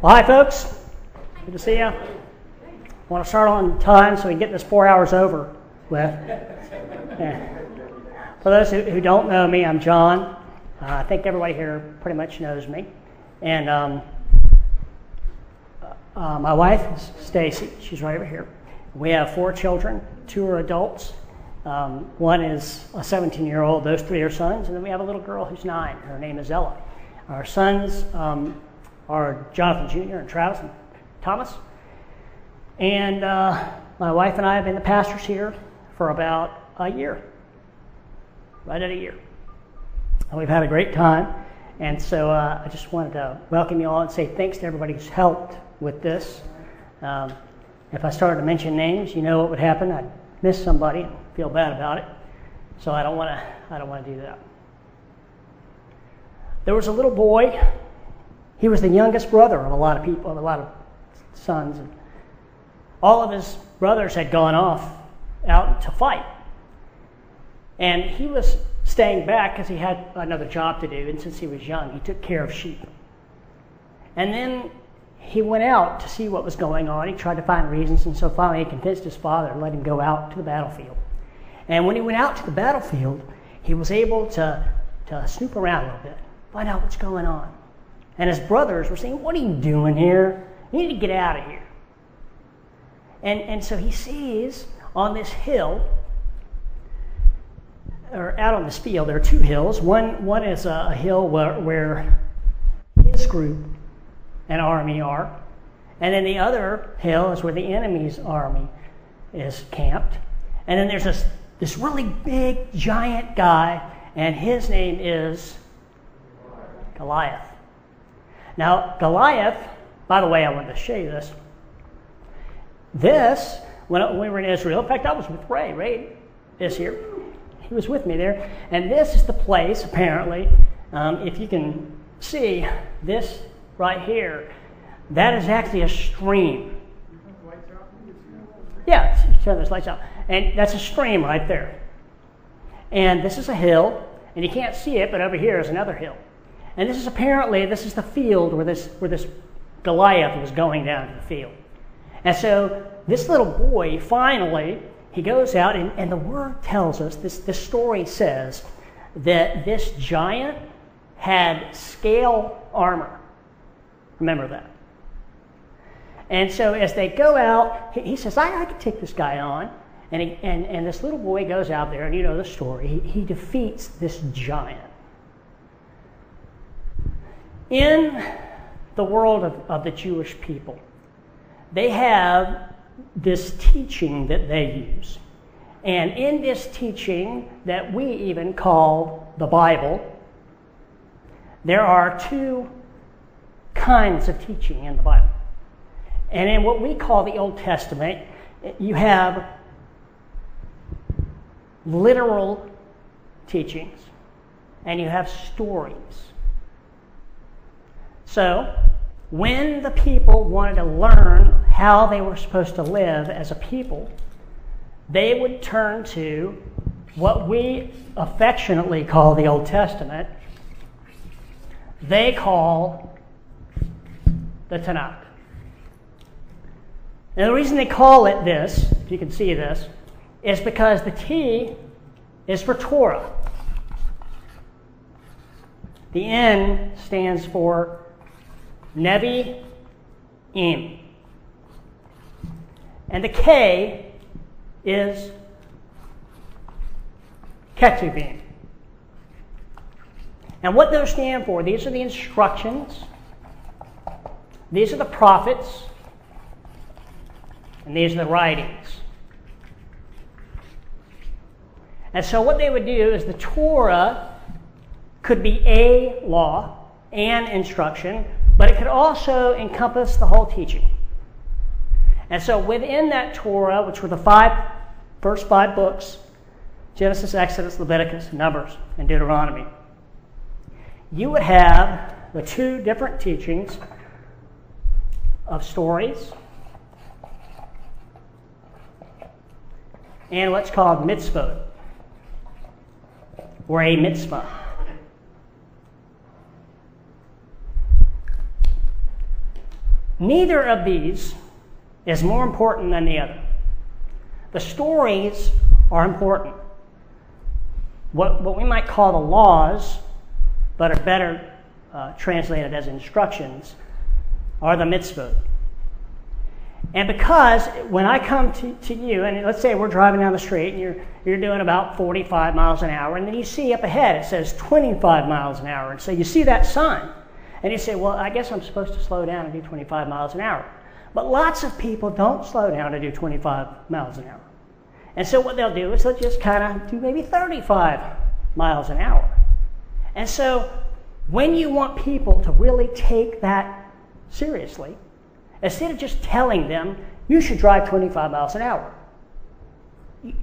Well, hi, folks. Good to see you. I want to start on time so we can get this 4 hours over with. Yeah. For those who don't know me, I'm John. I think everybody here pretty much knows me. And my wife is Stacy. She's right over here. We have 4 children. 2 are adults. One is a 17-year-old. Those 3 are sons. And then we have a little girl who's 9. Her name is Ella. Our sons are Jonathan Jr. and Travis and Thomas. And my wife and I have been the pastors here for about a year, right at a year. And we've had a great time. And so I just wanted to welcome you all and say thanks to everybody who's helped with this. If I started to mention names, you know what would happen. I'd miss somebody and feel bad about it. So I don't want to do that. There was a little boy. He was the youngest brother of a lot of people, of a lot of sons. And all of his brothers had gone off out to fight. And he was staying back because he had another job to do. And since he was young, he took care of sheep. And then he went out to see what was going on. He tried to find reasons. And so finally he convinced his father and let him go out to the battlefield. And when he went out to the battlefield, he was able to snoop around a little bit, find out what's going on. And his brothers were saying, "What are you doing here? You need to get out of here." And so he sees on this hill, or out on this field, there are 2 hills. One is a hill where his group and army are. And then the other hill is where the enemy's army is camped. And then there's this really big, giant guy, and his name is Goliath. Now, Goliath, by the way, I wanted to show you this. This, when we were in Israel, in fact, I was with Ray. Ray is here. He was with me there. And this is the place, apparently, if you can see this right here, that is actually a stream. Yeah, turn those lights out. And that's a stream right there. And this is a hill, and you can't see it, but over here is another hill. And this is the field where this Goliath was going down to the field. And so this little boy, finally, he goes out, and the word tells us, this story says, that this giant had scale armor. Remember that. And so as they go out, he says, I can take this guy on. And this little boy goes out there, and you know the story. He defeats this giant. In the world of the Jewish people, they have this teaching that they use. And in this teaching that we even call the Bible, there are 2 kinds of teaching in the Bible. And in what we call the Old Testament, you have literal teachings and you have stories. So, when the people wanted to learn how they were supposed to live as a people, they would turn to what we affectionately call the Old Testament. They call the Tanakh. And the reason they call it this, if you can see this, is because the T is for Torah. The N stands for Nevi'im. And the K is Ketuvim. And what those stand for, these are the instructions, these are the prophets, and these are the writings. And so what they would do is the Torah could be a law and instruction, but it could also encompass the whole teaching. And so within that Torah, which were the first 5 books, Genesis, Exodus, Leviticus, Numbers, and Deuteronomy, you would have the 2 different teachings of stories and what's called mitzvot, or a mitzvah. Neither of these is more important than the other. The stories are important. What we might call the laws, but are better translated as instructions, are the mitzvot. And because when I come to you, and let's say we're driving down the street and you're doing about 45 miles an hour, and then you see up ahead it says 25 miles an hour. And so you see that sign, and you say, well, I guess I'm supposed to slow down and do 25 miles an hour. But lots of people don't slow down to do 25 miles an hour. And so what they'll do is they'll just kind of do maybe 35 miles an hour. And so when you want people to really take that seriously, instead of just telling them, you should drive 25 miles an hour,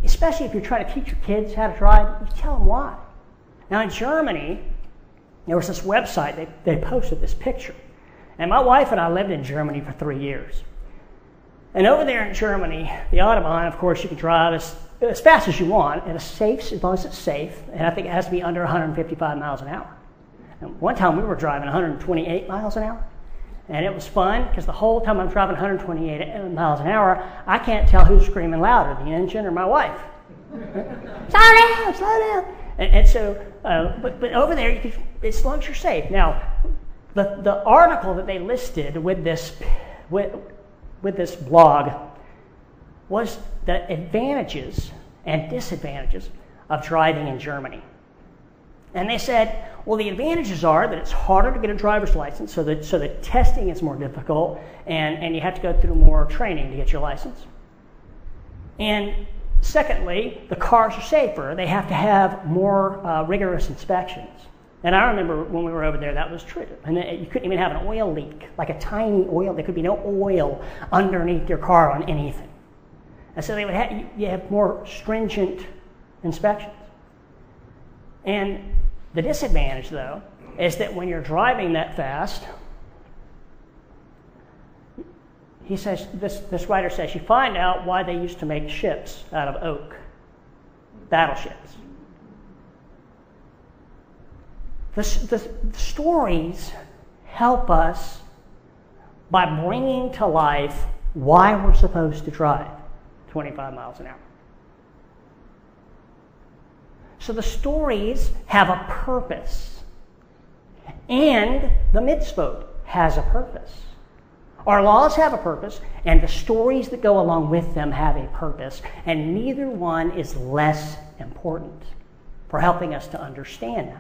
especially if you're trying to teach your kids how to drive, you tell them why. Now in Germany, there was this website, they posted this picture. And my wife and I lived in Germany for 3 years. And over there in Germany, the Autobahn, of course, you can drive as fast as you want, and as long as it's safe, and I think it has to be under 155 miles an hour. And one time we were driving 128 miles an hour, and it was fun, because the whole time I'm driving 128 miles an hour, I can't tell who's screaming louder, the engine or my wife. Slow down. And so, but over there, as long as you're safe. Now, the article that they listed with this blog was the advantages and disadvantages of driving in Germany. And they said, well, the advantages are that it's harder to get a driver's license, so the testing is more difficult, and you have to go through more training to get your license. And secondly, the cars are safer. They have to have more rigorous inspections. And I remember when we were over there, that was true. And you couldn't even have an oil leak, like a tiny oil. There could be no oil underneath your car on anything. And so they would you have more stringent inspections. And the disadvantage, though, is that when you're driving that fast, he says, this writer says, you find out why they used to make ships out of oak, battleships. The stories help us by bringing to life why we're supposed to drive 25 miles an hour. So the stories have a purpose, and the mitzvot has a purpose. Our laws have a purpose, and the stories that go along with them have a purpose, and neither one is less important for helping us to understand them.